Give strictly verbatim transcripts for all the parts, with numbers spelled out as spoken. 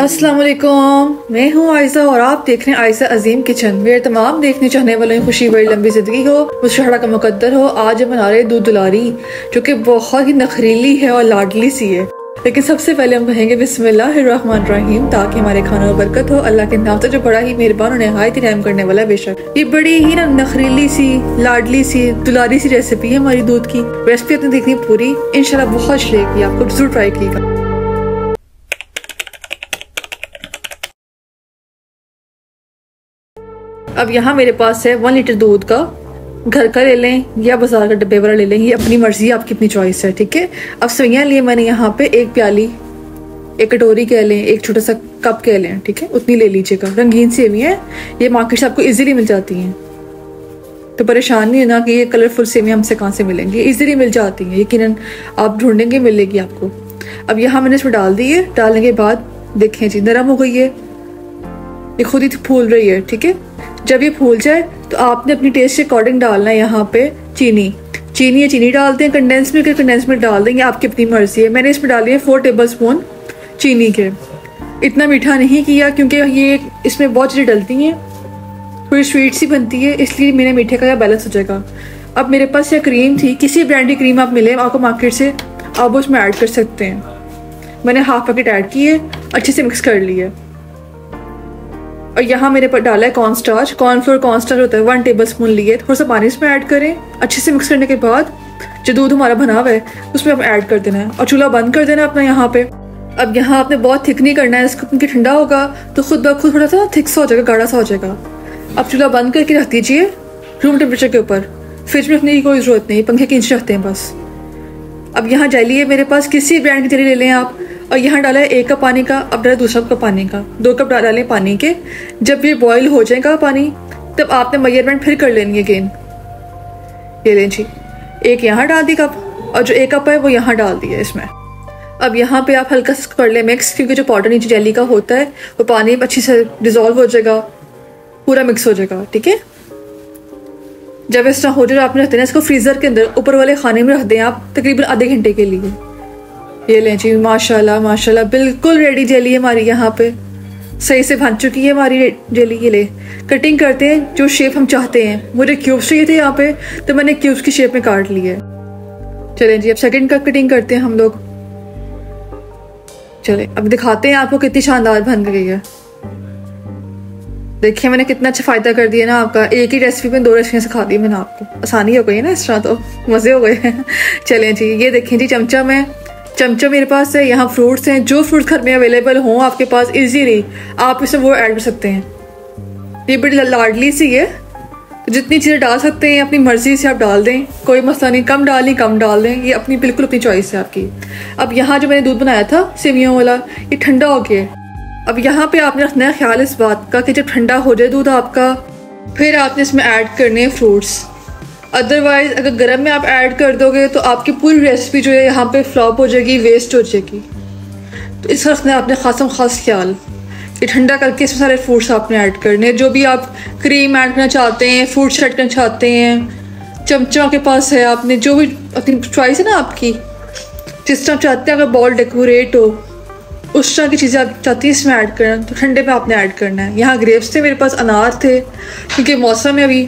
अस्सलाम वालेकुम, मैं हूँ आयजा और आप देख रहे हैं आयजा अजीम किचन। मेरे तमाम देखने चाहने वालों की खुशी बड़ी लंबी ज़िंदगी हो, मुशहरा का मुकद्दर हो। आज हम बना रहे हैं दूध दुलारी, जो कि बहुत ही नखरीली है और लाडली सी है। लेकिन सबसे पहले हम कहेंगे बिस्मिल्लाहिर्रहमानिर्रहीम, ताकि हमारे खानों में बरकत हो। अल्लाह के नाम से जो बड़ा ही मेहरबान और नहायत ही रहम करने वाला है। बेशक ये बड़ी ही ना नखरीली सी, लाडली सी, दुलारी सी रेसिपी है हमारी दूध की। रेसिपी आपने देखनी पूरी, इंशाल्लाह बहुत शलेगी, आपको जरूर ट्राई कीजिएगा। अब यहाँ मेरे पास है वन लीटर दूध का, घर का ले लें या बाजार का डब्बे वाला ले लें, ये अपनी मर्जी है, आपकी अपनी चॉइस है, ठीक है। अब सवैयाँ लिए मैंने यहाँ पे एक प्याली, एक कटोरी कह लें, एक छोटा सा कप कह लें, ठीक है, उतनी ले लीजिएगा। रंगीन सेवियाँ हैं, ये मार्केट से आपको इजीली मिल जाती हैं, तो परेशान नहीं है ना कि ये कलरफुल सेवियाँ हमसे कहाँ से मिलेंगी, ईजिली मिल जाती हैं, यकीनन आप ढूंढेंगे मिलेगी आपको। अब यहाँ मैंने इसमें डाल दी है, डालने के बाद देखें जी नरम हो गई है, ये खुद ही फूल रही है, ठीक है। जब ये फूल जाए तो आपने अपनी टेस्ट के अकॉर्डिंग डालना है यहाँ पे चीनी। चीनी या चीनी डालते हैं, कंडेंस मिल्क कंडेंस मिल्क डाल देंगे, आपकी अपनी मर्जी है। मैंने इसमें डाली है फोर टेबलस्पून चीनी के, इतना मीठा नहीं किया क्योंकि ये इसमें बहुत चीज़ें डलती हैं, थोड़ी स्वीट सी बनती है, इसलिए मेरे मीठे का यह बैलेंस हो जाएगा। अब मेरे पास यह क्रीम थी, किसी ब्रांड की क्रीम आप मिले आपको मार्केट से, आप उसमें ऐड कर सकते हैं। मैंने हाफ पैकेट ऐड किए, अच्छे से मिक्स कर लिया। और यहाँ मेरे पर डाला है cornstarch, cornflour cornstarch होता है, वन टेबलस्पून लिए। थोड़ा सा पानी इसमें ऐड करें, अच्छे से मिक्स करने के बाद जो दूध हमारा बना हुआ है उसमें आप ऐड कर देना है और चूल्हा बंद कर देना है अपना यहाँ पे। अब यहाँ आपने बहुत थिक नहीं करना है इसको, क्योंकि ठंडा होगा तो खुद ब खुद थोड़ा सा थिक सा हो जाएगा, गाढ़ा सा हो जाएगा। अब चूल्हा बंद करके रख दीजिए रूम टेम्परेचर के ऊपर, फ्रिज में रखने की कोई ज़रूरत नहीं, पंखे के नीचे रखते हैं बस। अब यहाँ जेली है मेरे पास, किसी ब्रांड की जेली ले लें आप। और यहाँ डाला है एक कप पानी का, अब डाला दूसरा कप पानी का, दो कप डाल डालें पानी के। जब ये बॉईल हो जाएगा पानी, तब आपने मेजरमेंट फिर कर लेनी है अगेन। ये लें जी, एक यहाँ डाल दी कप, और जो एक कप है वो यहाँ डाल दिया इसमें। अब यहाँ पे आप हल्का सा कर लें मिक्स, क्योंकि जो पाउडर नीचे जेली का होता है वो पानी अच्छे से डिजोल्व हो जाएगा, पूरा मिक्स हो जाएगा, ठीक है। जब इस तरह हो जाए आपने रख देना इसको फ्रीज़र के अंदर, ऊपर वाले खाने में रख दें आप तकरीबन आधे घंटे के लिए। ये लें जी, माशाल्लाह माशाल्लाह बिल्कुल रेडी जेली हमारी, यहाँ पे सही से बन चुकी है हमारी जेली। ये ले कटिंग करते हैं जो शेप हम चाहते हैं, मुझे क्यूब्स चाहिए थे यहाँ पे तो मैंने क्यूब्स की शेप में काट लिए। चलें जी, अब सेकंड कप कटिंग करते हैं हम लोग। चलें अब दिखाते हैं आपको कितनी शानदार बन गई है। देखिए मैंने कितना अच्छा फ़ायदा कर दिया ना आपका, एक ही रेसिपी में दो रेसिपियाँ सिखा दी मैंने आपको, आसानी हो गई है ना, इस तरह तो मज़े हो गए हैं। चलें जी, ये देखें जी चमचा में, चमचा मेरे पास है, यहाँ फ्रूट्स हैं, जो फ्रूट्स घर में अवेलेबल हों आपके पास इजीली आप इसमें वो ऐड कर सकते हैं। ये बड़ी लाडली सी है, जितनी चीज़ें डाल सकते हैं अपनी मर्ज़ी से आप डाल दें, कोई मसला नहीं, कम डालें कम डाल दें, ये अपनी बिल्कुल अपनी चॉइस है आपकी। अब यहाँ जो मैंने दूध बनाया था सेवियों वाला, ये ठंडा हो गया। अब यहाँ पे आपने रखना है ख्याल इस बात का कि जब ठंडा हो जाए दूध आपका, फिर आपने इसमें ऐड करने हैं फ्रूट्स। अदरवाइज़ अगर गर्म में आप ऐड कर दोगे तो आपकी पूरी रेसिपी जो है यहाँ पे फ्लॉप हो जाएगी, वेस्ट हो जाएगी। तो इस वक्त में आपने खासम खास ख्याल ये ठंडा करके इसमें सारे फ्रूट्स आपने ऐड करने हैं, जो भी आप क्रीम ऐड करना चाहते हैं, फ्रूट्स ऐड करना चाहते हैं, चमचा के पास है, आपने जो भी अपनी चॉइस है ना आपकी, जिस तरह चाहते हैं, अगर बॉल डेकोरेट हो उस तरह की चीज़ें आप चाहती हैं इसमें ऐड करना, तो ठंडे में आपने ऐड करना है। यहाँ ग्रेप्स थे मेरे पास, अनार थे, क्योंकि मौसम है अभी,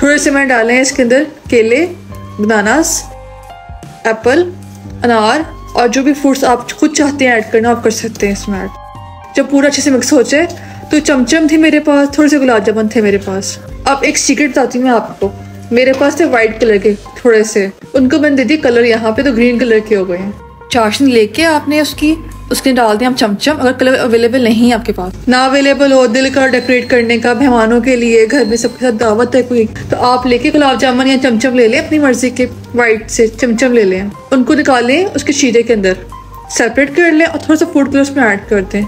थोड़े से मैंने डाले हैं इसके अंदर केले, बनानास, एप्पल, अनार, और जो भी फ्रूट्स आप खुद चाहते हैं ऐड करना आप कर सकते हैं इसमें ऐड। जब पूरा अच्छे से मिक्स हो जाए तो चमचम थी मेरे पास, थोड़े से गुलाब जामुन थे मेरे पास। अब एक सीक्रेट बताती हूँ मैं आपको, मेरे पास थे वाइट कलर के थोड़े से, उनको मैंने दे दी कलर यहाँ पे, तो ग्रीन कलर के हो गए हैं। चाशनी लेके आपने उसकी उसके डाल दिया हम चमचम, अगर कलर अवेलेबल नहीं है आपके पास, ना अवेलेबल हो दिल का डेकोरेट करने का, मेहमानों के लिए घर में सबके साथ दावत है कोई, तो आप लेके गुलाब जामुन या चमचम ले लें, अपनी मर्जी के वाइट से चमचम ले लें, उनको निकालें उसके शीरे के अंदर सेपरेट कर लें और थोड़ा सा फूड कलर उसमें ऐड कर दें,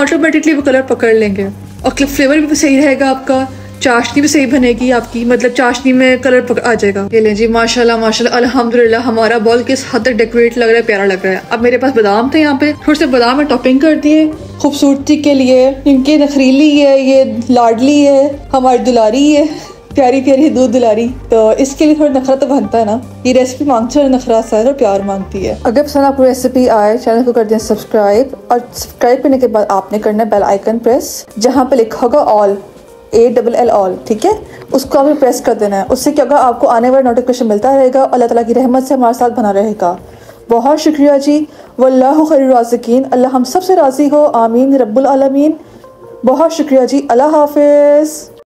ऑटोमेटिकली वो कलर पकड़ लेंगे और फ्लेवर भी सही रहेगा आपका, चाशनी भी सही बनेगी आपकी, मतलब चाशनी में कलर पक आ जाएगा। ये लें जी, माशाल्लाह माशाल्लाह अल्हम्दुलिल्लाह हमारा बॉल किस हद तक डेकोरेट लग रहा है, प्यारा लग रहा है। अब मेरे पास बादाम थे यहाँ पे, थोड़े से बादाम में टॉपिंग कर दिए खूबसूरती के लिए, क्योंकि नखरीली है ये, लाडली है हमारी दुलारी है, प्यारी प्यारी दूध दुलारी। तो इसके लिए थोड़ा नखरा तो बनता है ना, ये रेसिपी मांगती है नखरा सर और प्यार मांगती है। अगर पसंद आपको रेसिपी आए चैनल को कर दें सब्सक्राइब, और सब्सक्राइब करने के बाद आपने करना है बेल आइकन प्रेस, जहाँ पे लिखा होगा all, A double L all, ठीक है, उसको आपने प्रेस कर देना है। उससे क्या होगा, आपको आने वाला नोटिफिकेशन मिलता रहेगा। अल्लाह ताला की रहमत से हमारे साथ बना रहेगा। बहुत शुक्रिया जी। वल्लाहु खैरुर राज़िकीन, अल्लाह हम सबसे राज़ी हो, आमीन रब्बुल आलमीन। बहुत शुक्रिया जी, अल्लाह हाफिज़।